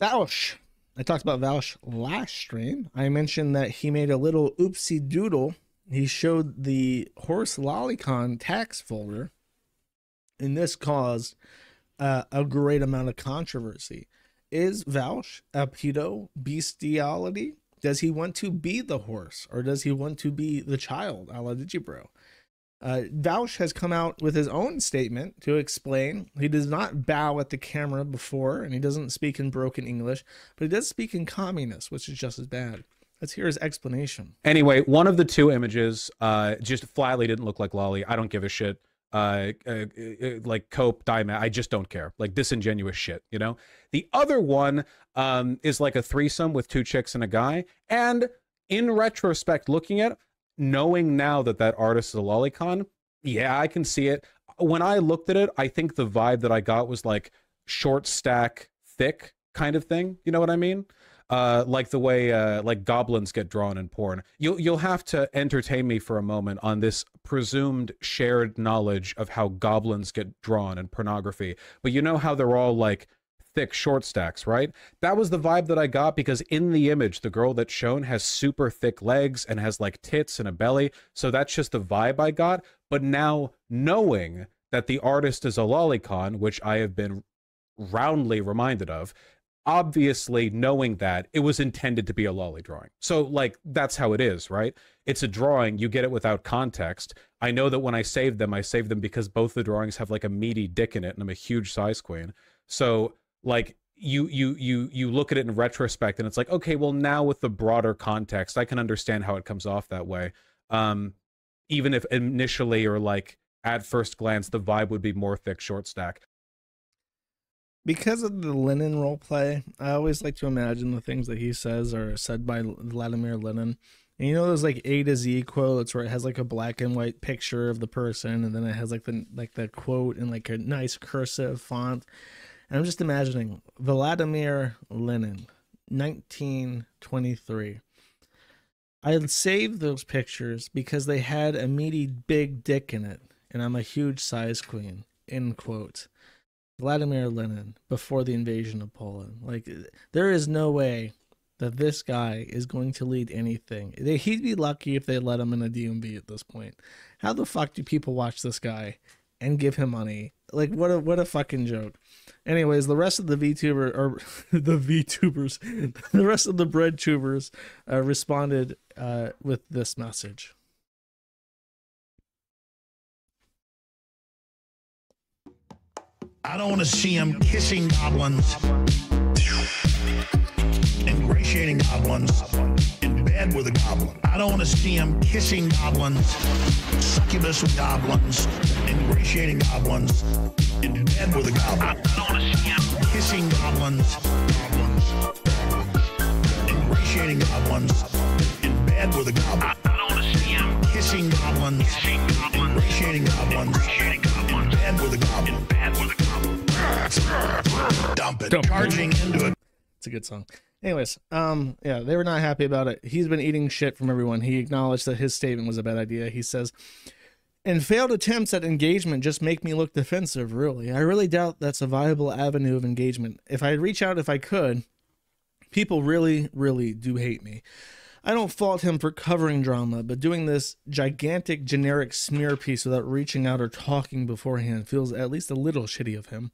Vaush. I talked about Vaush last stream. I mentioned that he made a little oopsie doodle. He showed the horse lolicon tax folder, and this caused a great amount of controversy. Is Vaush a pedo bestiality? Does he want to be the horse, or does he want to be the child, a la Digibro? Vaush has come out with his own statement to explain. He does not bow at the camera before, and he doesn't speak in broken English, but he does speak in communist, which is just as bad. Let's hear his explanation. Anyway, one of the two images just flatly didn't look like Lolly. I don't give a shit. Like Cope, Diamond, I just don't care. Like disingenuous shit, you know? The other one is like a threesome with two chicks and a guy. And in retrospect, looking at it, knowing now that that artist is a lolicon, yeah, I can see it. When I looked at it, I think the vibe that I got was like short stack, thick kind of thing. You know what I mean? Like the way like goblins get drawn in porn. You'll have to entertain me for a moment on this presumed shared knowledge of how goblins get drawn in pornography. But you know how they're all like thick short stacks, right? That was the vibe that I got, because in the image, the girl that's shown has super thick legs and has like tits and a belly. So that's just the vibe I got. But now knowing that the artist is a lolicon, which I have been roundly reminded of, obviously knowing that it was intended to be a lolly drawing. So like, that's how it is, right? It's a drawing. You get it without context. I know that when I saved them because both the drawings have like a meaty dick in it, and I'm a huge size queen. So like you look at it in retrospect and it's like, okay, well now with the broader context, I can understand how it comes off that way. Even if initially or like at first glance, the vibe would be more thick short stack. Because of the Lenin roleplay, I always like to imagine the things that he says are said by Vladimir Lenin. And you know those like A to Z quotes where it has like a black and white picture of the person, and then it has like the quote in like a nice cursive font. And I'm just imagining Vladimir Lenin, 1923. I saved those pictures because they had a meaty big dick in it, and I'm a huge size queen, end quote. Vladimir Lenin before the invasion of Poland. Like, there is no way that this guy is going to lead anything. He'd be lucky if they let him in a DMV at this point. How the fuck do people watch this guy and give him money? Like, what a fucking joke. Anyways, the rest of the VTuber, or the VTubers, the rest of the breadtubers responded with this message. I don't want to see him kissing goblins, ingratiating goblins, in bed with a goblin. I don't want to see him kissing goblins, succubus with goblins, ingratiating goblins, in bed with a goblin. I don't want to see him kissing goblins, ingratiating goblins, in bed with a goblin. I don't want to see him kissing goblins, ingratiating goblins, in bed with a goblin. Dump it. Charging into it. It's a good song. Anyways, yeah, they were not happy about it. He's been eating shit from everyone. He acknowledged that his statement was a bad idea. He says, and failed attempts at engagement just make me look defensive, really. I really doubt that's a viable avenue of engagement. If I reach out, if I could, people really, really do hate me. I don't fault him for covering drama, but doing this gigantic generic smear piece without reaching out or talking beforehand feels at least a little shitty of him.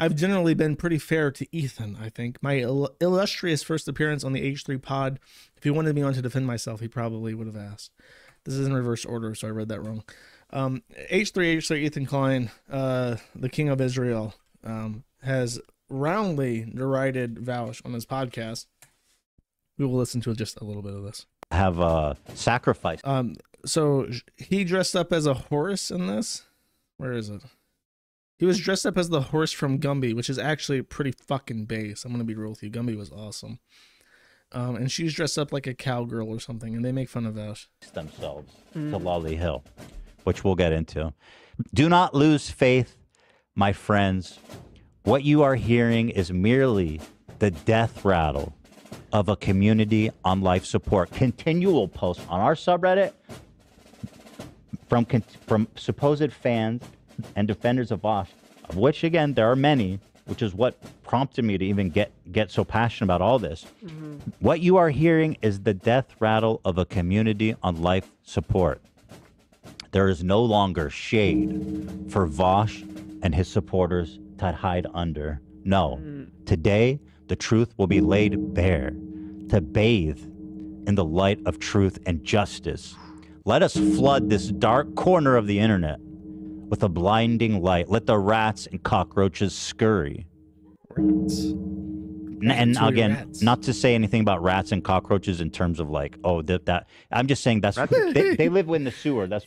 I've generally been pretty fair to Ethan, I think. My illustrious first appearance on the H3 pod, if he wanted me on to defend myself, he probably would have asked. This is in reverse order, so I read that wrong. H3, Ethan Klein, the King of Israel, has roundly derided Vaush on his podcast. We will listen to just a little bit of this. Have sacrificed. So he dressed up as a horse in this. Where is it? He was dressed up as the horse from Gumby, which is actually pretty fucking base. I'm gonna be real with you. Gumby was awesome. And she's dressed up like a cowgirl or something, and they make fun of Vaush. Themselves to Lolly Hill, which we'll get into. Do not lose faith, my friends. What you are hearing is merely the death rattle of a community on life support. Continual posts on our subreddit from supposed fans and defenders of Vaush, of which again there are many, which is what prompted me to even get so passionate about all this. Mm-hmm. What you are hearing is the death rattle of a community on life support. There is no longer shade for Vaush and his supporters to hide under. No, today the truth will be laid bare, to bathe in the light of truth and justice. Let us flood this dark corner of the internet with a blinding light. Let the rats and cockroaches scurry. Rats. And again, rats. Not to say anything about rats and cockroaches in terms of like, oh, that. I'm just saying that's they live in the sewer. That's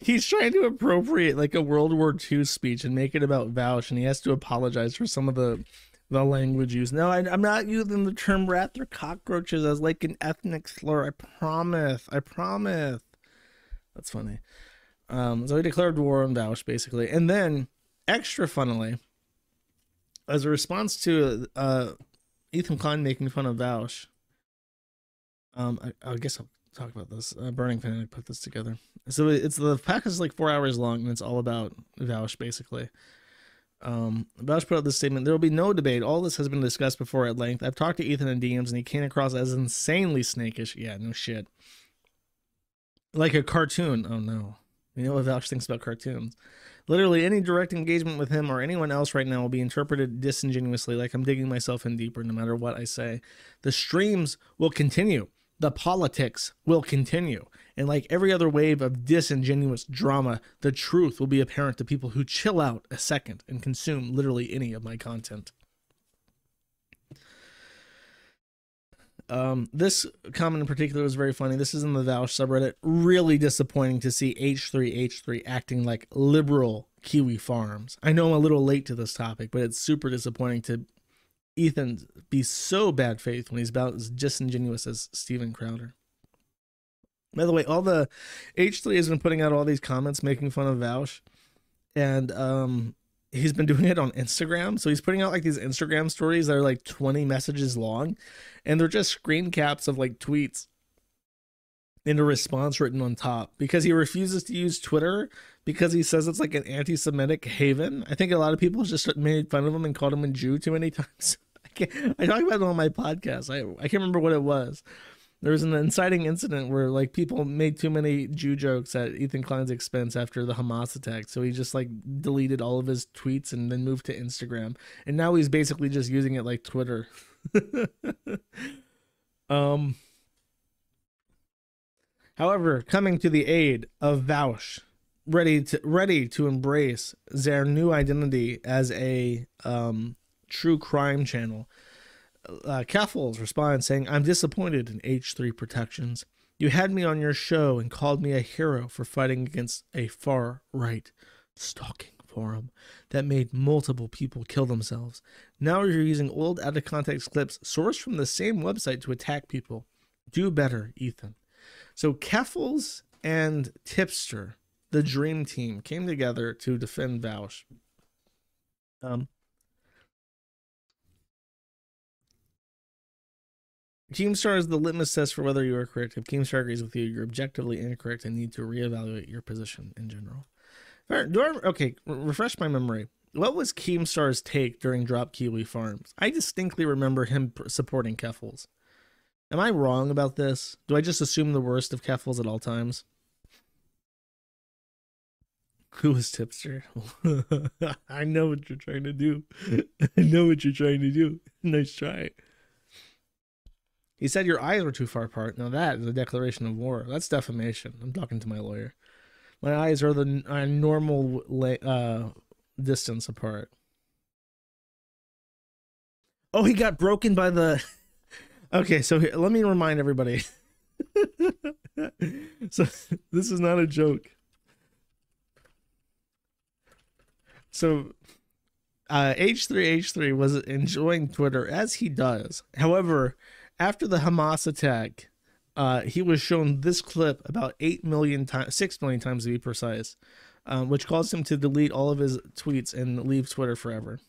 he's trying to appropriate like a World War II speech and make it about Vaush, and he has to apologize for some of the language used. No, I'm not using the term rats or cockroaches as like an ethnic slur. I promise. That's funny. So he declared war on Vaush, basically. And then, extra funnily, as a response to Ethan Klein making fun of Vaush, I guess I'll talk about this. Burning Fanatic put this together. So it's the package is like 4 hours long, and it's all about Vaush, basically. Vaush put out this statement: "There will be no debate. All this has been discussed before at length. I've talked to Ethan in DMs, and he came across as insanely snakish." Yeah, no shit. Like a cartoon. Oh, no. We know what Vaush thinks about cartoons. "Literally any direct engagement with him or anyone else right now will be interpreted disingenuously, like I'm digging myself in deeper no matter what I say. The streams will continue. The politics will continue. And like every other wave of disingenuous drama, the truth will be apparent to people who chill out a second and consume literally any of my content." This comment in particular was very funny. This is in the Vaush subreddit. "Really disappointing to see H3 acting like liberal Kiwi farms. I know I'm a little late to this topic, but it's super disappointing to Ethan be so bad faith when he's about as disingenuous as Steven Crowder." By the way, all the H3 has been putting out all these comments making fun of Vaush, and he's been doing it on Instagram. So he's putting out like these Instagram stories that are like 20 messages long, and they're just screen caps of like tweets and a response written on top, because he refuses to use Twitter because he says it's like an anti-Semitic haven. I think a lot of people just made fun of him and called him a Jew too many times. I talk about it on my podcast. I can't remember what it was. There was an inciting incident where like people made too many Jew jokes at Ethan Klein's expense after the Hamas attack. So he just like deleted all of his tweets and then moved to Instagram. And now he's basically just using it like Twitter. However, coming to the aid of Vaush, ready to embrace their new identity as a true crime channel, Keffals responds saying, "I'm disappointed in H3 protections. You had me on your show and called me a hero for fighting against a far-right stalking forum that made multiple people kill themselves. Now you're using old out-of-context clips sourced from the same website to attack people. Do better, Ethan." So Keffals and Tipster, the dream team, came together to defend Vaush. Keemstar is the litmus test for whether you are correct. If Keemstar agrees with you, you're objectively incorrect and need to reevaluate your position in general. Okay, refresh my memory. What was Keemstar's take during Drop Kiwi Farms? I distinctly remember him supporting Keffals. Am I wrong about this? Do I just assume the worst of Keffals at all times? Who was Tipster? I know what you're trying to do. I know what you're trying to do. Nice try. He said your eyes were too far apart. Now that is a declaration of war. That's defamation. I'm talking to my lawyer. My eyes are the normal distance apart. Oh, he got broken by the... Okay, so here, let me remind everybody. So this is not a joke. So... H3 was enjoying Twitter, as he does. However... after the Hamas attack, he was shown this clip about 6 million times to be precise, which caused him to delete all of his tweets and leave Twitter forever.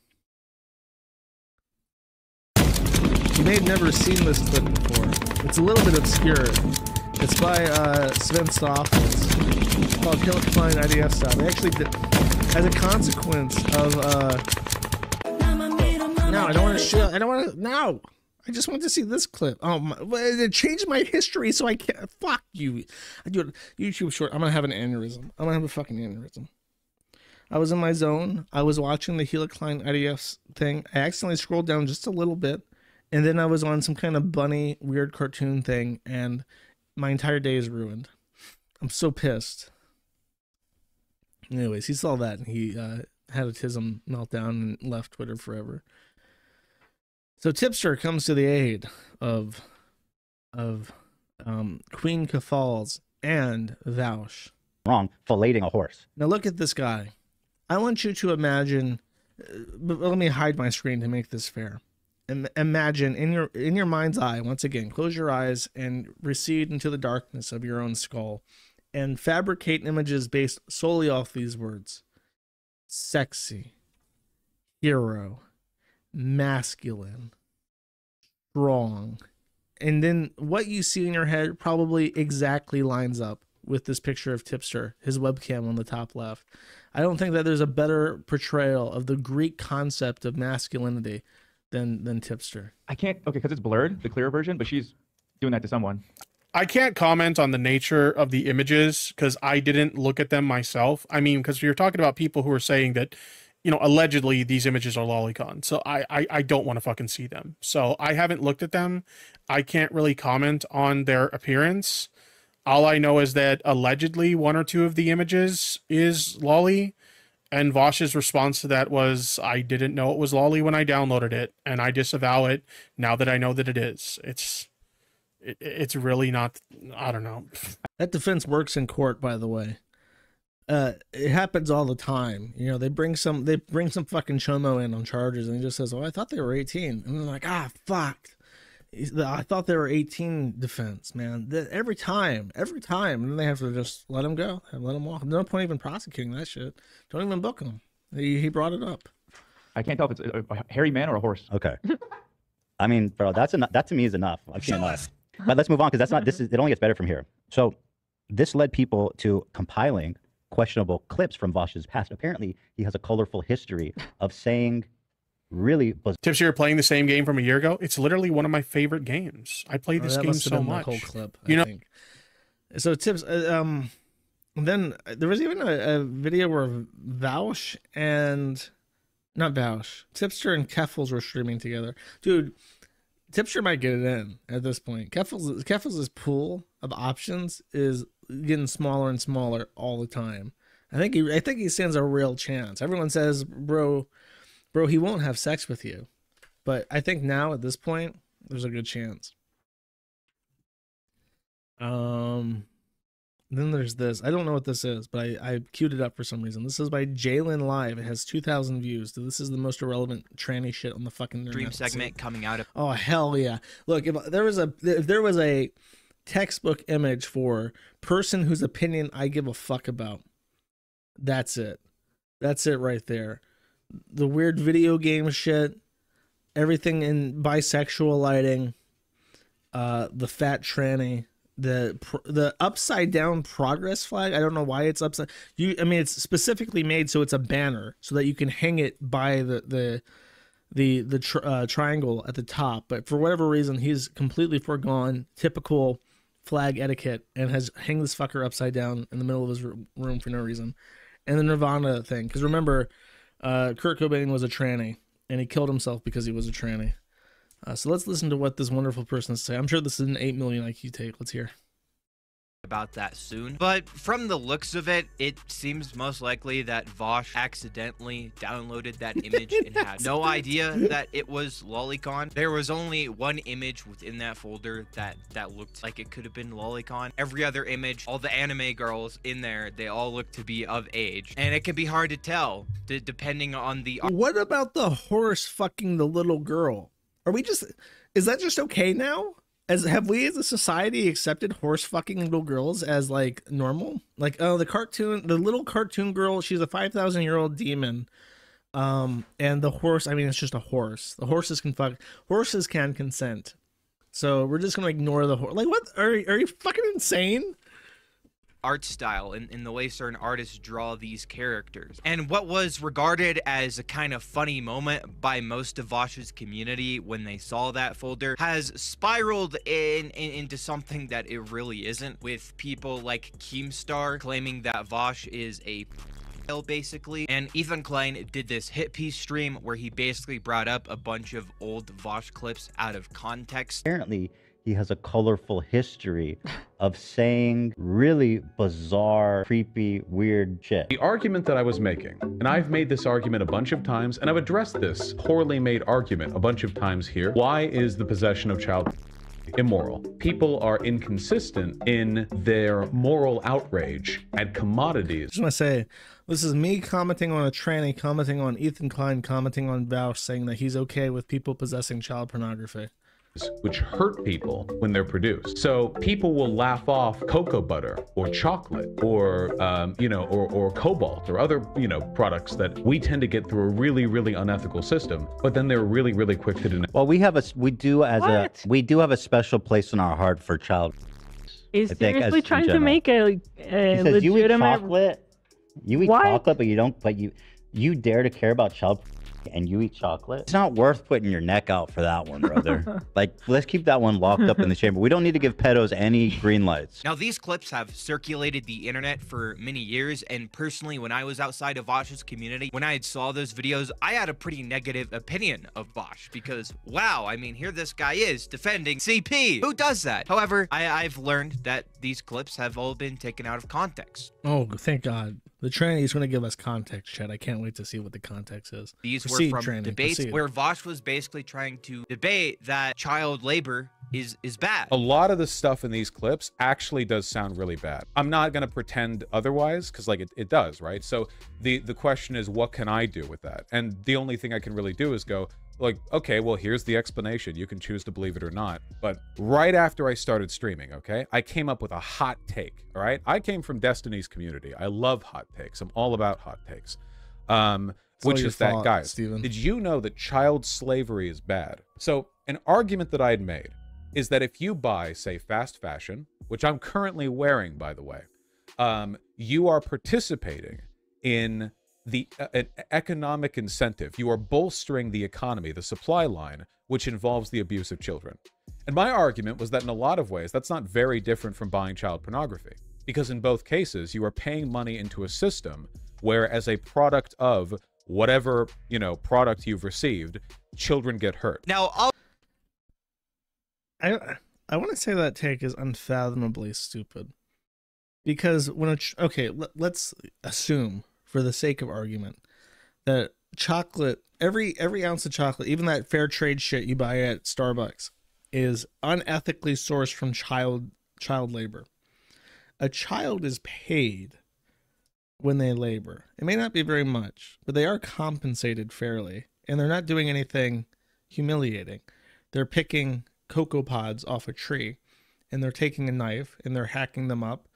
You may have never seen this clip before. It's a little bit obscure. It's by Sven Stoffels. It's called Kill Klein IDF Style. They actually did, as a consequence of... No, I don't want to show. I don't want to. No, I just want to see this clip. It changed my history, so I can't. Fuck you. I do a YouTube short. I'm gonna have an aneurysm. I'm gonna have a fucking aneurysm. I was in my zone. I was watching the Hela Klein IDF's thing. I accidentally scrolled down just a little bit, and then I was on some kind of bunny weird cartoon thing, and my entire day is ruined. I'm so pissed. Anyways, he saw that and he had a tism meltdown and left Twitter forever. So Tipster comes to the aid of Queen Keffals and Vaush. Wrong, filleting a horse. Now look at this guy. I want you to imagine. But let me hide my screen to make this fair. Imagine in your mind's eye. Once again, close your eyes and recede into the darkness of your own skull, and fabricate images based solely off these words: sexy, hero, masculine, strong. And then what you see in your head probably exactly lines up with this picture of Tipster, his webcam on the top left. I don't think that there's a better portrayal of the Greek concept of masculinity than Tipster. I can't, okay, because it's blurred, the clearer version, but she's doing that to someone. I can't comment on the nature of the images because I didn't look at them myself. I mean, because you're talking about people who are saying that, you know, allegedly these images are lolicon. So I don't want to fucking see them. So I haven't looked at them. I can't really comment on their appearance. All I know is that allegedly one or two of the images is lolly. And Vosh's response to that was, I didn't know it was lolly when I downloaded it. And I disavow it now that I know that it is. It's really not, I don't know. That defense works in court, by the way. It happens all the time. You know, they bring some fucking chomo in on charges and he just says, oh, I thought they were 18. And they're like, ah, fuck. I thought they were 18 defense, man. Every time. And then they have to just let him go and let him walk. No point even prosecuting that shit. Don't even book him. He brought it up. I can't tell if it's a hairy man or a horse. Okay. I mean, bro, that to me is enough. I've seen enough. But let's move on because that's not, it only gets better from here. So this led people to compiling questionable clips from Vosh's past. Apparently, he has a colorful history of saying really bizarre. Tips, you're playing the same game from a year ago? It's literally one of my favorite games. I played this game so much. Whole clip, you know? Think. So Tips, then there was even a video where Vaush and, not Vaush, Tipster and Keffals were streaming together. Dude, Tipster might get it in at this point. Keffals' pool of options is getting smaller and smaller all the time. I think he stands a real chance. Everyone says, bro, he won't have sex with you. But I think now at this point, there's a good chance. Then there's this. I don't know what this is, but I queued it up for some reason. This is by Jalen Live. It has 2,000 views. So this is the most irrelevant tranny shit on the fucking internet. Dream segment coming out of. Oh hell yeah! Look, if there was a textbook image for person whose opinion I give a fuck about, that's it. That's it right there. The weird video game shit, everything in bisexual lighting, the fat tranny. The upside down progress flag. I don't know why it's upside. I mean, it's specifically made so it's a banner so that you can hang it by the triangle at the top. But for whatever reason, he's completely forgone typical flag etiquette and has hung this fucker upside down in the middle of his room for no reason. And the Nirvana thing, because remember, Kurt Cobain was a tranny and he killed himself because he was a tranny. So let's listen to what this wonderful person has to say. I'm sure this is an 8 million IQ take. Let's hear. About that soon. But from the looks of it, it seems most likely that Vaush accidentally downloaded that image and had no idea that it was lolicon. There was only one image within that folder that looked like it could have been lolicon. Every other image, all the anime girls in there, they all look to be of age. And it can be hard to tell depending on the... What about the horse fucking the little girl? Are we just, is that just okay now? Have we as a society accepted horse fucking little girls as like normal? Like, oh, the little cartoon girl, she's a 5,000-year-old demon. And the horse, I mean, it's just a horse. The horses can consent. So we're just going to ignore the horse. Like what, are you fucking insane? art style and the way certain artists draw these characters. And what was regarded as a kind of funny moment by most of Vaush's community when they saw that folder has spiraled into something that it really isn't, with people like Keemstar claiming that Vaush is a basically. And Ethan Klein did this hit piece stream where he basically brought up a bunch of old Vaush clips out of context. Apparently, he has a colorful history of saying really bizarre, creepy, weird shit. The argument that I was making, and I've made this argument a bunch of times, and I've addressed this poorly made argument a bunch of times here. Why is the possession of child immoral? People are inconsistent in their moral outrage at commodities. I just want to say, this is me commenting on a tranny, commenting on Ethan Klein, commenting on Vaush, saying that he's okay with people possessing child pornography, which hurt people when they're produced. So people will laugh off cocoa butter or chocolate or, you know, or cobalt or other, you know, products that we tend to get through a really, really unethical system, but then they're really, really quick to deny. Well, we do have a special place in our heart for child. Is seriously trying to make a legitimate... You eat chocolate, but you don't, you dare to care about child and you eat chocolate. It's not worth putting your neck out for that one, brother. Like, let's keep that one locked up in the chamber. We don't need to give pedos any green lights. Now, these clips have circulated the internet for many years, and personally, when I was outside of Vaush's community, when I had saw those videos, I had a pretty negative opinion of Vaush because, wow, I mean, here this guy is defending CP. Who does that? However, I've learned that these clips have all been taken out of context. Oh, thank God. The tranny is going to give us context, Chad. I can't wait to see what the context is. These were from debates where Vaush was basically trying to debate that child labor is bad. A lot of the stuff in these clips actually does sound really bad. I'm not going to pretend otherwise because, like, it does, right? So the question is, what can I do with that? And the only thing I can really do is go, like, okay, well, here's the explanation. You can choose to believe it or not. But right after I started streaming, okay, I came up with a hot take, all right? I came from Destiny's community. I love hot takes. I'm all about hot takes. Which is that, guys, Steven, did you know that child slavery is bad? So an argument that I had made is that if you buy, say, fast fashion, which I'm currently wearing, by the way, you are participating in an economic incentive. You are bolstering the economy, the supply line, which involves the abuse of children. And my argument was that in a lot of ways, that's not very different from buying child pornography, because in both cases, you are paying money into a system where, as a product of whatever, you know, product you've received, children get hurt. Now, I want to say that take is unfathomably stupid, because when let's assume, for the sake of argument, that chocolate, every ounce of chocolate, even that fair trade shit you buy at Starbucks, is unethically sourced from child labor. A child is paid when they labor. It may not be very much, but they are compensated fairly, and they're not doing anything humiliating. They're picking cocoa pods off a tree, and they're taking a knife and they're hacking them up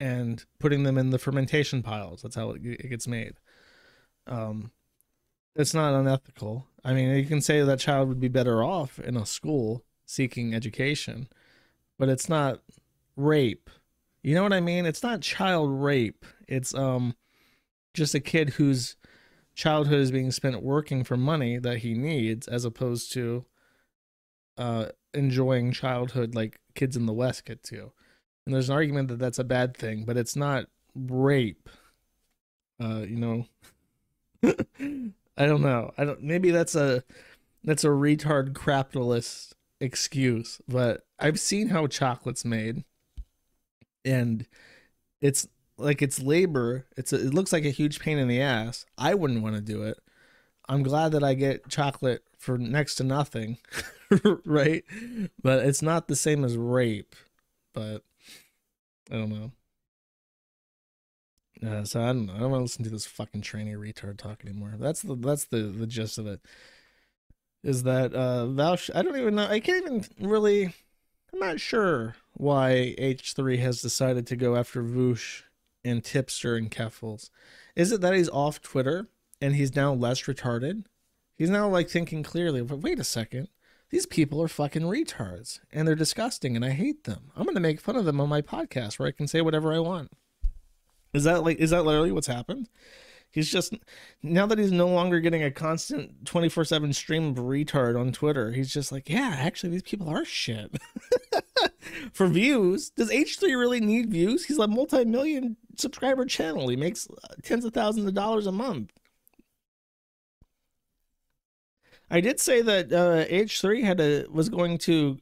and putting them in the fermentation piles. That's how it gets made. It's not unethical. I mean, you can say that child would be better off in a school seeking education, but it's not rape. You know what I mean? It's not child rape. It's just a kid whose childhood is being spent working for money that he needs, as opposed to enjoying childhood like kids in the West get to. And there's an argument that that's a bad thing, but it's not rape. You know, I don't know. I don't. Maybe that's a retard capitalist excuse. But I've seen how chocolate's made, and it's like it's labor. It looks like a huge pain in the ass. I wouldn't want to do it. I'm glad that I get chocolate for next to nothing, right? But it's not the same as rape. But I don't know. So I don't know. I don't want to listen to this fucking tranny retard talk anymore. That's the gist of it. Is that Vaush? I don't even know. I can't even really. I'm not sure why H3 has decided to go after Vaush and Tipster and Keffals. Is it that he's off Twitter and he's now less retarded? He's now like thinking clearly. But wait a second. These people are fucking retards, and they're disgusting, and I hate them. I'm going to make fun of them on my podcast where I can say whatever I want. Is that literally what's happened? He's just, now that he's no longer getting a constant 24/7 stream of retard on Twitter, he's just like, yeah, actually, these people are shit. For views, does H3 really need views? He's a multi-million subscriber channel. He makes tens of thousands of dollars a month. I did say that H3 was going to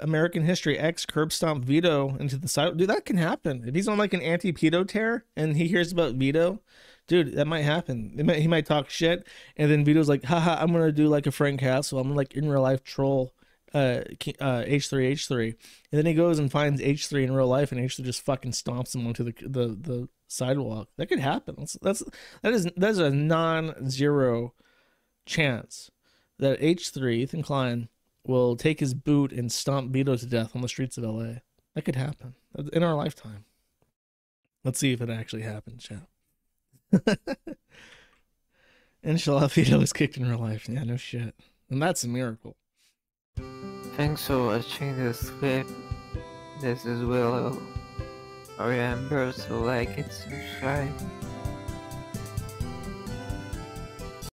American History X curb stomp Vito into the side. Dude, that can happen. If he's on like an anti-pedo tear and he hears about Vito, dude, that might happen. He might talk shit, and then Vito's like, haha, I'm gonna do like a Frank Castle. I'm gonna like in real life troll H3. And then he goes and finds H3 in real life, and H3 just fucking stomps him onto the sidewalk. That could happen. That is a non-zero chance that H3, Ethan Klein, will take his boot and stomp Vito to death on the streets of LA. That could happen in our lifetime. Let's see if it actually happens, chat. Inshallah, Vito was kicked in real life. Yeah, no shit. And that's a miracle. Thanks for watching this clip. This is Willow. Remember to like and subscribe.